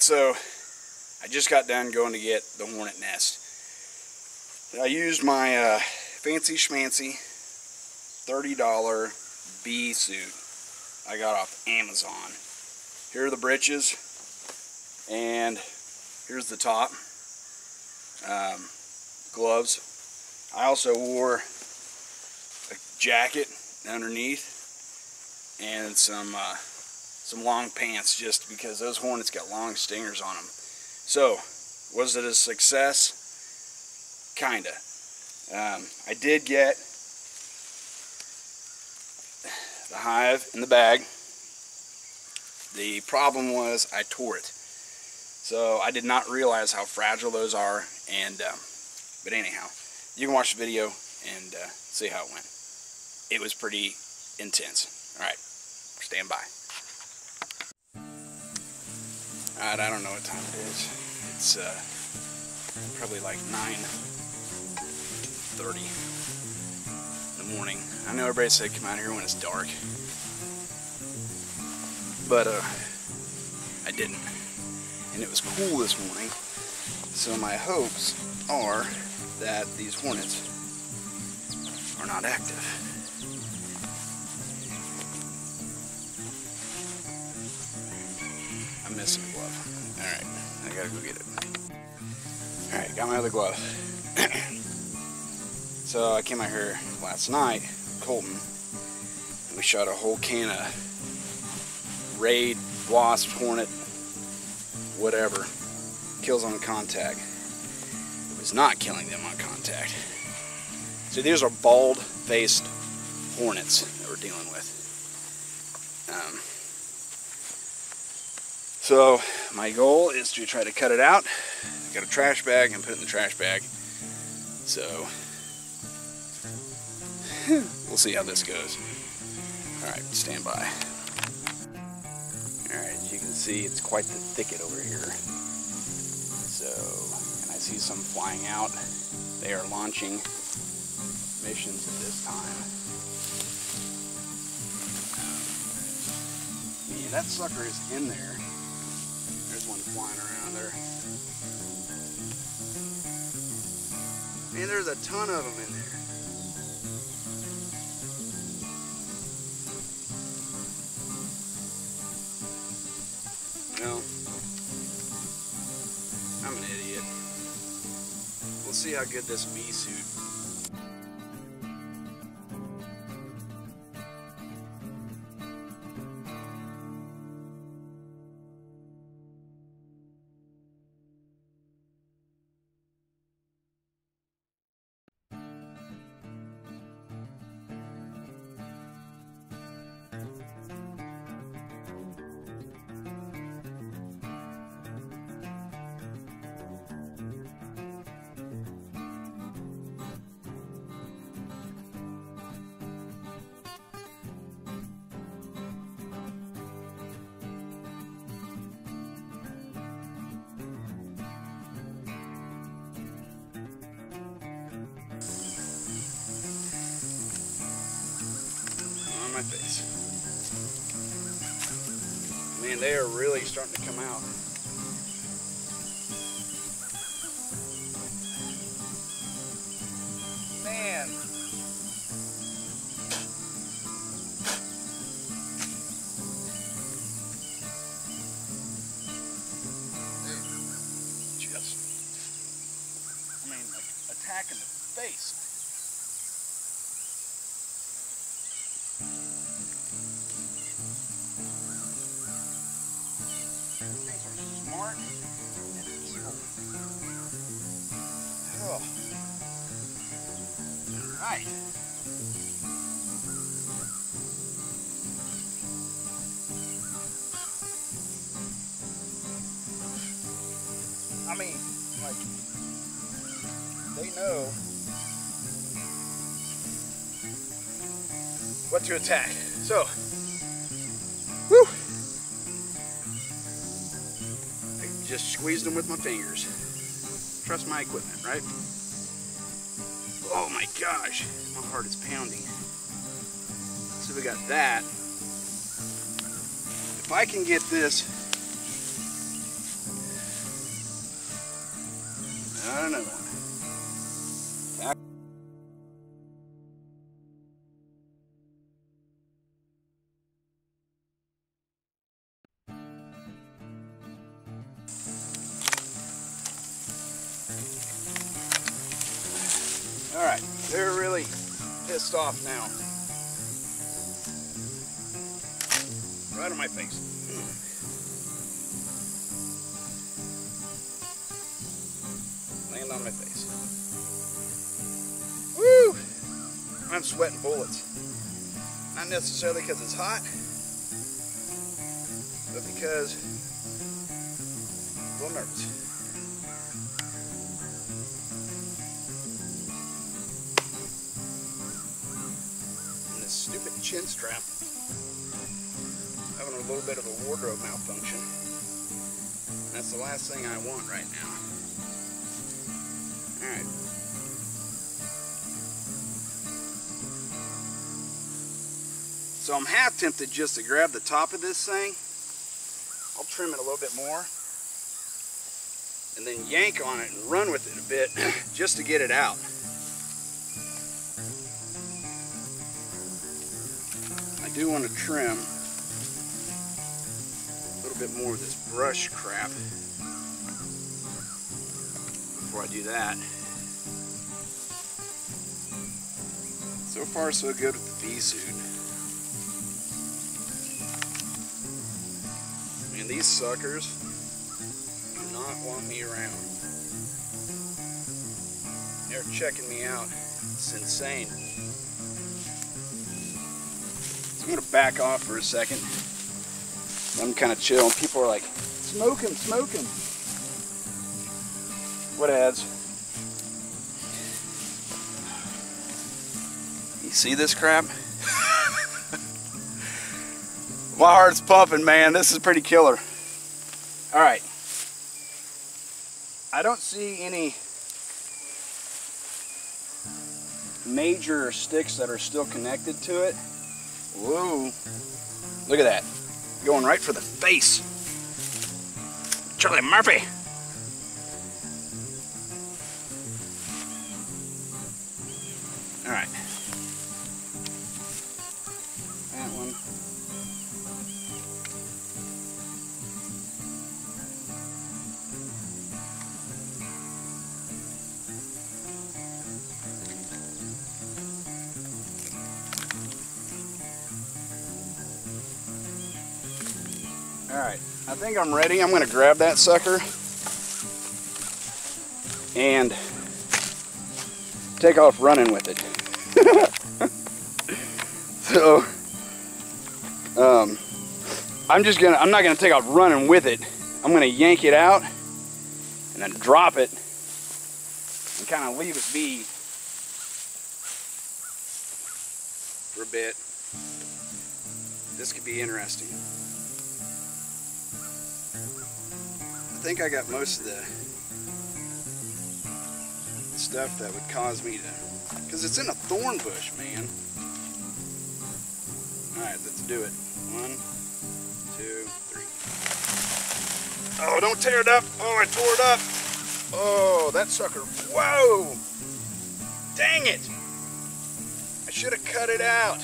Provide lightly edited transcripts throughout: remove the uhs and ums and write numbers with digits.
Alright, so I just got done going to get the hornet nest. I used my fancy schmancy $30 bee suit I got off Amazon. Here are the breeches and here's the top, gloves. I also wore a jacket underneath and some long pants just because those hornets got long stingers on them. So, was it a success? Kinda. I did get the hive in the bag. The problem was I tore it. So I did not realize how fragile those are, and but anyhow, you can watch the video and see how it went. It was pretty intense. Alright, stand by. Alright, I don't know what time it is. It's probably like 9:30 in the morning. I know everybody said come out here when it's dark, but I didn't, and it was cool this morning, so my hopes are that these hornets are not active. I'm missing a glove. Alright, I gotta go get it. Alright, got my other glove. So I came out here last night, Colton, and we shot a whole can of raid, wasp, hornet, whatever, kills on contact. It was not killing them on contact. So these are bald-faced hornets that we're dealing with. So my goal is to try to cut it out. I've got a trash bag and put it in the trash bag. So we'll see how this goes. All right, stand by. You can see it's quite the thicket over here. So, and I see some flying out. They are launching missions at this time. Man, that sucker is in there. There's one flying around there. Man, there's a ton of them in there. No, I'm an idiot. We'll see how good this bee suit. My face. Man, they are really starting to come out. Man. Just, I mean, like attack in the face. Alright. I mean, like, they know what to attack. So, whew! I just squeezed them with my fingers. Trust my equipment, right? Oh my gosh, my heart is pounding. So we got that. If I can get this Not another one. All right, they're really pissed off now. Right on my face. Land on my face. Woo! I'm sweating bullets. Not necessarily because it's hot, but because I'm a little nervous. And this stupid chin strap, having a little bit of a wardrobe malfunction. That's the last thing I want right now. All right. So I'm half tempted just to grab the top of this thing. I'll trim it a little bit more and then yank on it and run with it a bit just to get it out. I do want to trim a little bit more of this brush crap. Before I do that. So far so good with the pea suit. Man, these suckers do not want me around. They're checking me out. It's insane. So I'm going to back off for a second. I'm kind of chill and people are like, smoke him, smoke him. What adds? You see this crap? My heart's pumping, man. This is pretty killer. All right. I don't see any major sticks that are still connected to it. Whoa. Look at that. Going right for the face. Charlie Murphy. All right, that one. All right, I think I'm ready. I'm gonna grab that sucker and take off running with it. So, I'm not gonna take off running with it. I'm gonna yank it out and then drop it and kind of leave it be for a bit. This could be interesting. I think I got most of the stuff that would cause me to. Because it's in a thorn bush, man. Alright, let's do it. 1, 2, 3. Oh, don't tear it up. Oh, I tore it up. Oh, that sucker. Whoa! Dang it! I should have cut it out.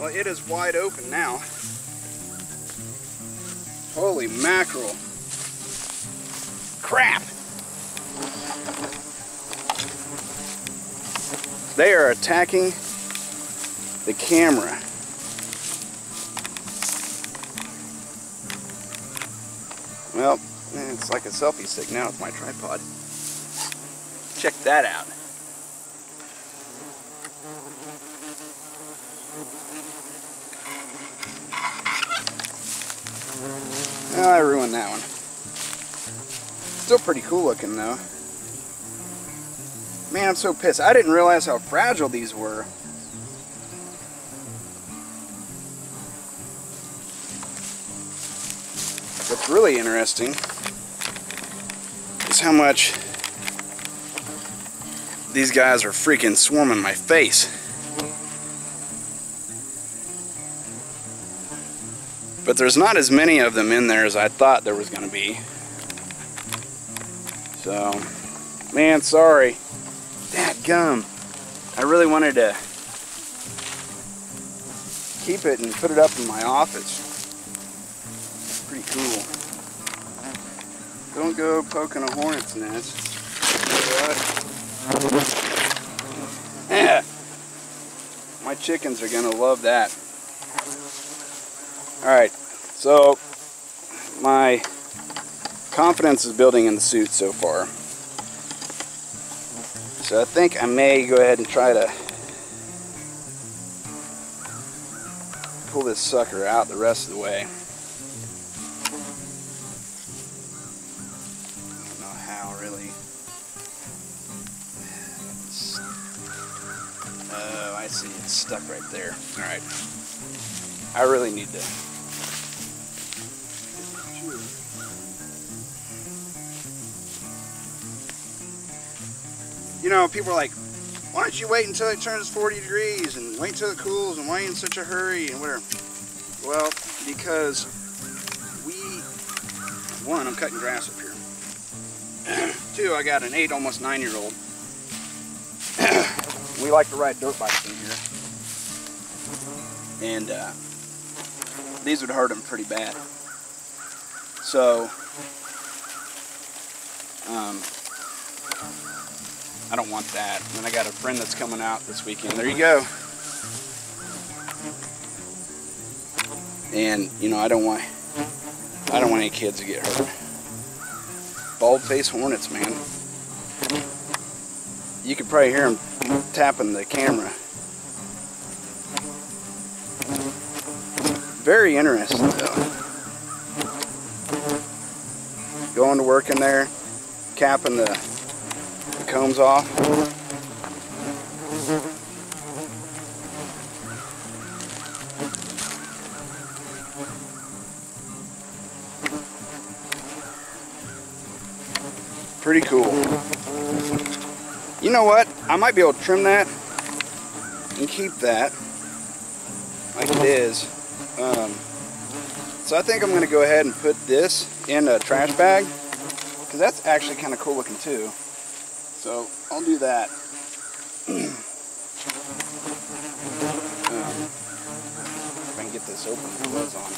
Well, it is wide open now. Holy mackerel. Crap! They are attacking the camera. Well, it's like a selfie stick now with my tripod. Check that out. Oh, I ruined that one. Still pretty cool looking though. Man, I'm so pissed. I didn't realize how fragile these were. What's really interesting is how much these guys are freaking swarming my face. But there's not as many of them in there as I thought there was going to be. So, man, sorry. Dadgum. I really wanted to keep it and put it up in my office. It's pretty cool. Don't go poking a hornet's nest. But, yeah. My chickens are gonna love that. Alright, so my confidence is building in the suit so far. So I think I may go ahead and try to pull this sucker out the rest of the way. I don't know how really. Oh, I see, it's stuck right there. Alright. I really need to. You know, people are like, why don't you wait until it turns 40 degrees and wait until it cools and why are you in such a hurry and whatever? Well, because one, I'm cutting grass up here. Two, I got an 8, almost 9-year-old. We like to ride dirt bikes in here. And these would hurt them pretty bad. So, I don't want that. And I got a friend that's coming out this weekend. There you go. And you know, I don't want any kids to get hurt. Bald-faced hornets, man. You could probably hear them tapping the camera. Very interesting, though. Going to work in there, capping the combs off. Pretty cool. You know what? I might be able to trim that and keep that like it is. So I think I'm going to go ahead and put this in a trash bag, because that's actually kind of cool looking too. So I'll do that. If I can get this open with gloves on.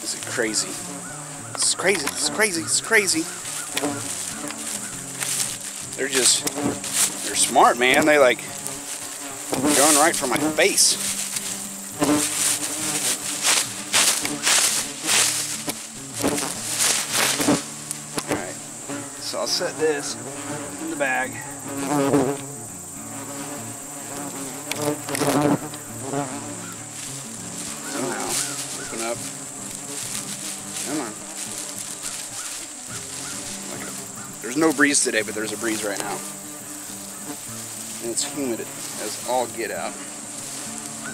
This is crazy. It's crazy. It's crazy. It's crazy. They're smart, man. They like going right for my face. Alright, so I'll set this in the bag. Somehow, open up. Come on. Okay. There's no breeze today, but there's a breeze right now. And it's humid as all get out. I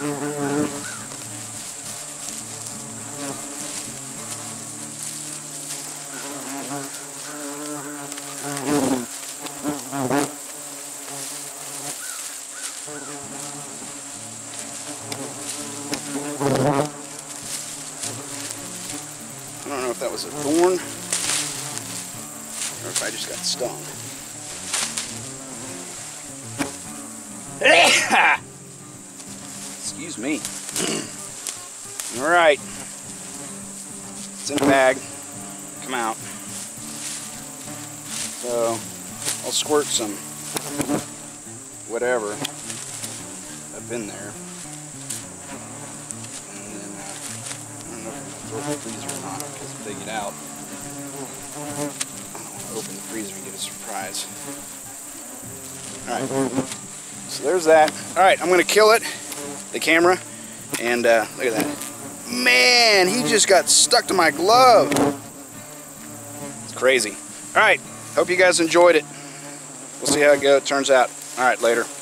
don't know if that was a thorn or if I just got stung. Excuse me. All right, it's in a bag. Come out. So I'll squirt some whatever up in there, and then I don't know if I'm gonna throw the freezer or not, because if they get out, I don't want to open the freezer and get a surprise. All right. So there's that. Alright, I'm going to kill it, the camera, and look at that. Man, he just got stuck to my glove. It's crazy. Alright, hope you guys enjoyed it. We'll see how it turns out. Alright, later.